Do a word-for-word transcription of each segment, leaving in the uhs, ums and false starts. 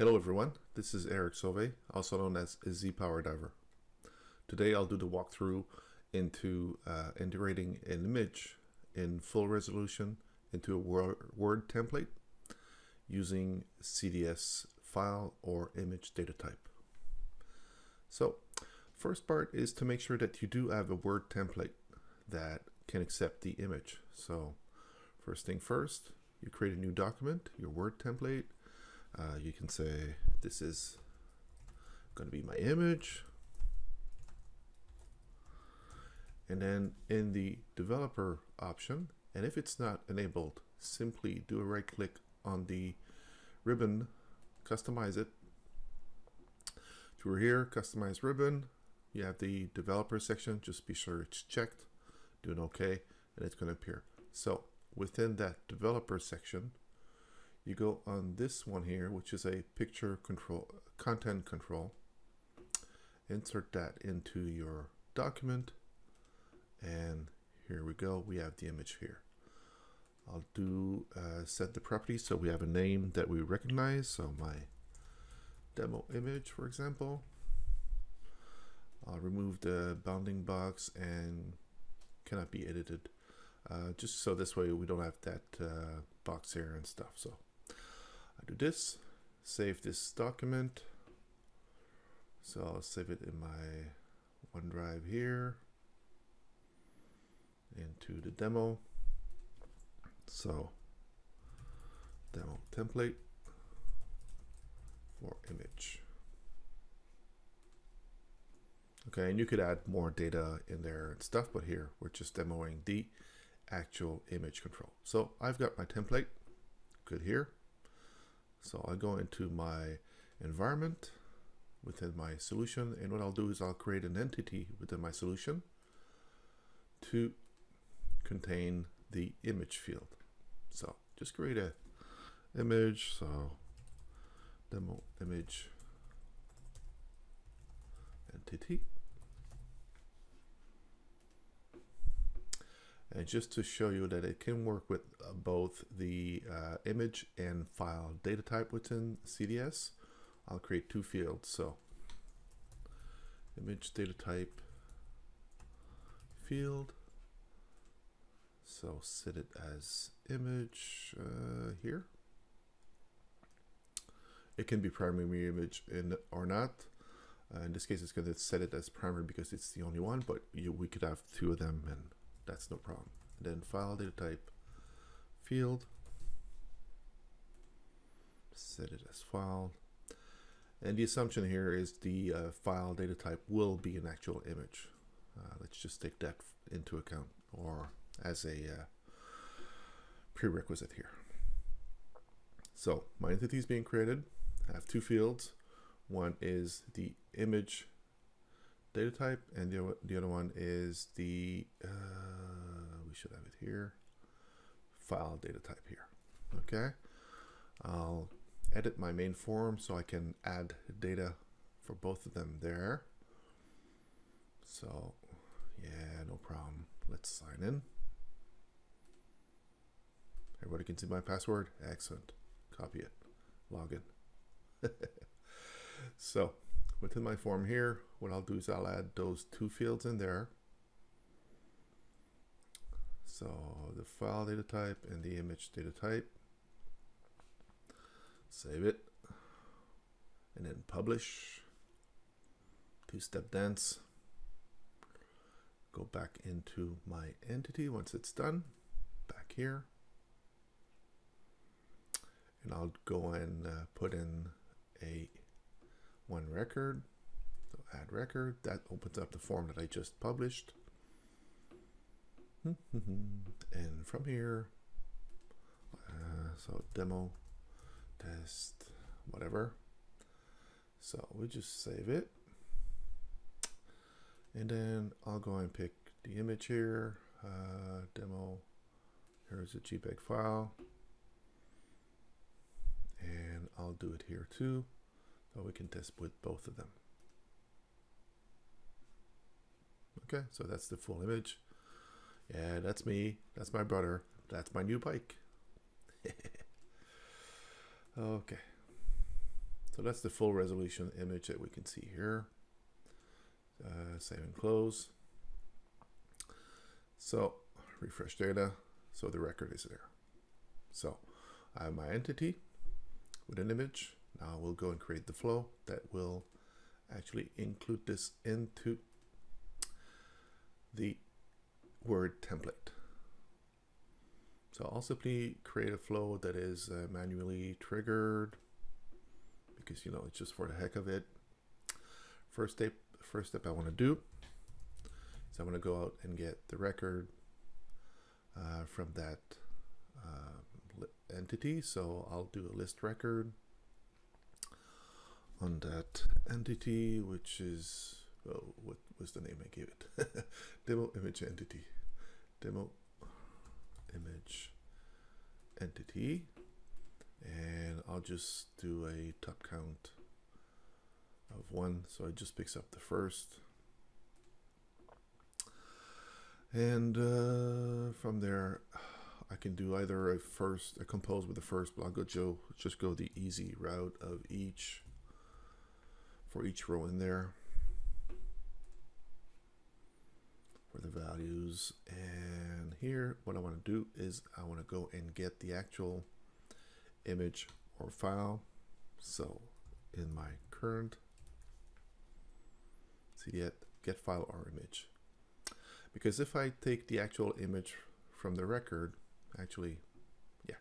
Hello everyone, this is Eric Sauvé, also known as ZePowerDiver. Today I'll do the walkthrough into uh, integrating an image in full resolution into a Word template using C D S file or image data type. So first part is to make sure that you do have a Word template that can accept the image. So first thing first, you create a new document, your Word template. Uh, you can say, this is going to be my image. And then in the developer option, and if it's not enabled, simply do a right click on the ribbon, customize it. Through here, customize ribbon. You have the developer section, just be sure it's checked. Do an OK, and it's going to appear. So within that developer section, you go on this one here, which is a picture control, content control. Insert that into your document. And here we go. We have the image here. I'll do uh, set the properties so we have a name that we recognize. So my demo image, for example. I'll remove the bounding box and cannot be edited. Uh, just so this way we don't have that uh, box here and stuff. So I do this, save this document. So I'll save it in my OneDrive here into the demo. So demo template for image. Okay, and you could add more data in there and stuff, but here we're just demoing the actual image control. So I've got my template good here. So I go into my environment within my solution, and what I'll do is I'll create an entity within my solution to contain the image field. So just create a image. So demo image entity. And just to show you that it can work with both the uh, image and file data type within C D S, I'll create two fields. So image data type field. So set it as image uh, here. It can be primary image in, or not. Uh, in this case, it's going to set it as primary because it's the only one, but you, we could have two of them and that's no problem. And then file data type field, set it as file. And the assumption here is the uh, file data type will be an actual image. Uh, let's just take that into account or as a uh, prerequisite here. So my entity is being created. I have two fields. One is the image data type, and the, the other one is the, uh, we should have it here, file data type here. Okay, I'll edit my main form so I can add data for both of them there. So yeah, no problem. Let's sign in. Everybody can see my password. Excellent. Copy it, log in. So within my form here, what I'll do is I'll add those two fields in there. So the file data type and the image data type. Save it. And then publish. Two-step dance. Go back into my entity once it's done. Back here. And I'll go and uh, put in a one record, so add record, that opens up the form that I just published. And from here, uh, so demo, test, whatever. So we just save it. And then I'll go and pick the image here, uh, demo, here's a JPEG file. And I'll do it here too. So we can test with both of them. Okay, so that's the full image. Yeah, that's me. That's my brother. That's my new bike. Okay. So that's the full resolution image that we can see here. Uh, save and close. So refresh data. So the record is there. So I have my entity with an image. Now we'll go and create the flow that will actually include this into the Word template. So I'll simply create a flow that is uh, manually triggered, because you know it's just for the heck of it. First step, first step I want to do is I'm going to go out and get the record uh, from that um, entity. So I'll do a list record on that entity, which is, oh, what was the name I gave it? Demo image entity. Demo image entity. And I'll just do a top count of one. So it just picks up the first. And uh, from there, I can do either a first, a compose with the first, but I'll go Joe, just go the easy route of each, for each row in there, for the values. And here what I want to do is I want to go and get the actual image or file. So in my current, see, yet get file or image, because if I take the actual image from the record, actually yeah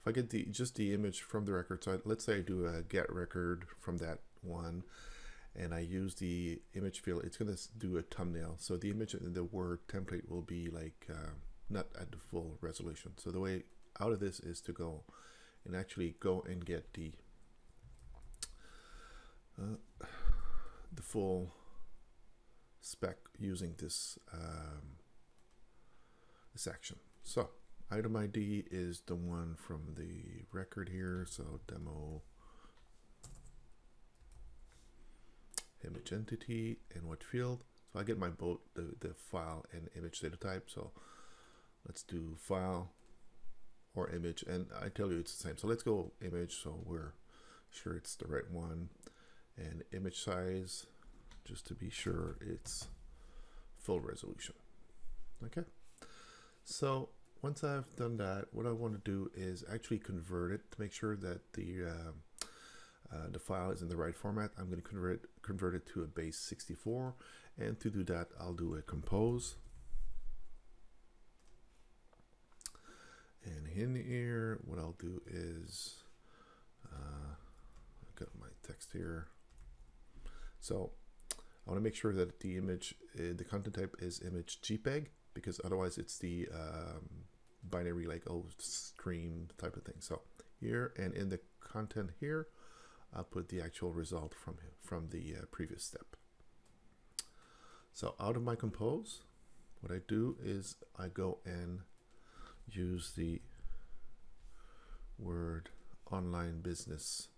if I get the just the image from the record, so I, let's say I do a get record from that one and I use the image field, it's going to do a thumbnail. So the image in the Word template will be like uh, not at the full resolution. So the way out of this is to go and actually go and get the uh, the full spec using this um, this action. So item I D is the one from the record here. So demo image entity, and what field. So I get my both the, the file and image data type. So let's do file or image, and I tell you it's the same. So let's go image, so we're sure it's the right one. And image size, just to be sure it's full resolution. Okay, so once I've done that, what I want to do is actually convert it to make sure that the uh, Uh, the file is in the right format. I'm going to convert convert it to a base sixty-four, and to do that I'll do a compose, and in here what I'll do is uh, I've got my text here. So I want to make sure that the image uh, the content type is image JPEG, because otherwise it's the um, binary like old stream type of thing. So here, and in the content here I'll put the actual result from from the uh, previous step. So out of my compose, what I do is I go and use the Word Online Business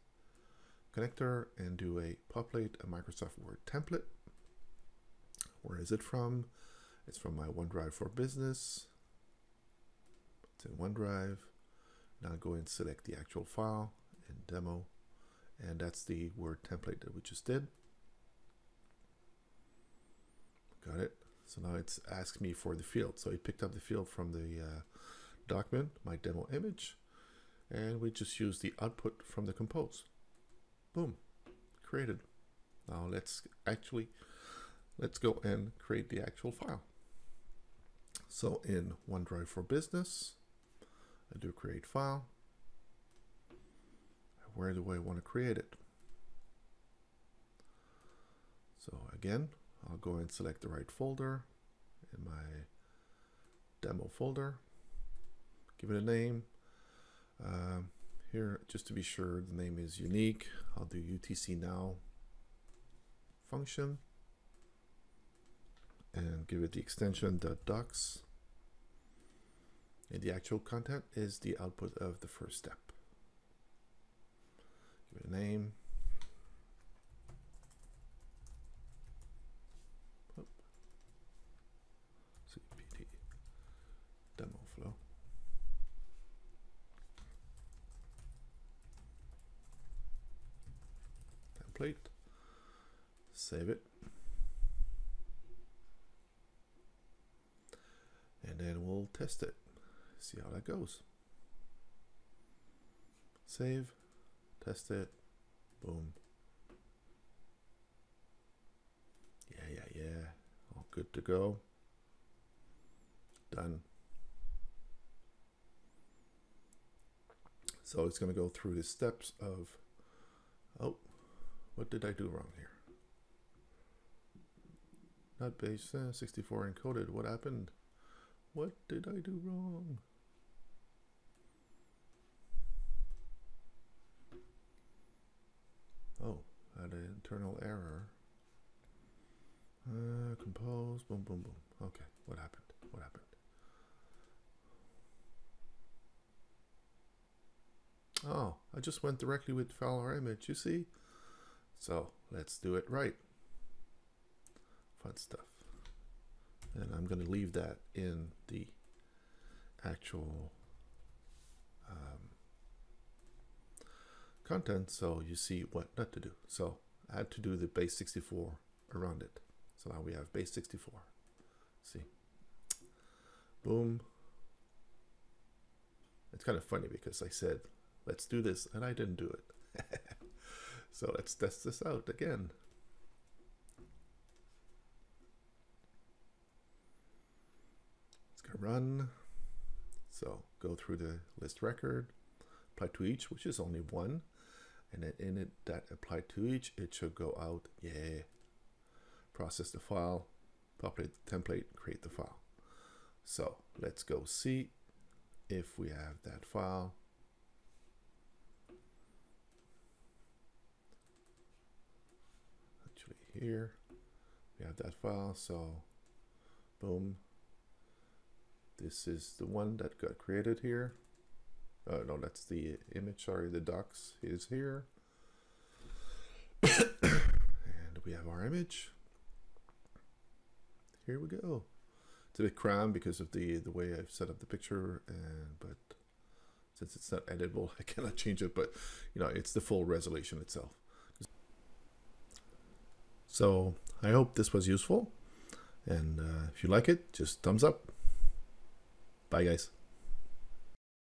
connector and do a populate a Microsoft Word template. Where is it from? It's from my OneDrive for Business. It's in OneDrive. Now I'll go and select the actual file and demo. And that's the Word template that we just did. Got it. So now it's asked me for the field. So it picked up the field from the uh, document, my demo image, and we just use the output from the compose. Boom, created. Now let's actually, let's go and create the actual file. So in OneDrive for Business, I do create file. Where do I want to create it? So again, I'll go and select the right folder in my demo folder, give it a name. Um, here, just to be sure the name is unique, I'll do U T C now function and give it the extension .docs. And the actual content is the output of the first step. Give it a name. Oh. C P D demo flow. template. Save it. And then we'll test it. See how that goes. Save, test it, boom. Yeah, yeah, yeah, all good to go. Done. So it's gonna go through the steps of, oh, what did I do wrong here? Not base uh, sixty-four encoded, what happened? What did I do wrong? Oh, had an internal error. Uh, compose, boom, boom, boom. Okay, what happened? What happened? Oh, I just went directly with file or image, you see? So let's do it right. Fun stuff. And I'm going to leave that in the actual um, content, so you see what not to do. So I had to do the base sixty-four around it. So now we have base sixty-four. See? Boom. It's kind of funny because I said, let's do this, and I didn't do it. So let's test this out again. Run. So go through the list record, apply to each, which is only one, and then in it that apply to each, it should go out. Yeah. Process the file, populate the template, create the file. So let's go see if we have that file. Actually here we have that file. So boom. This is the one that got created here. Uh, no, that's the image, sorry, the docs is here. And we have our image. Here we go. It's a bit crammed because of the, the way I've set up the picture, and but since it's not editable, I cannot change it, but you know, it's the full resolution itself. So I hope this was useful. And uh, if you like it, just thumbs up. Bye guys.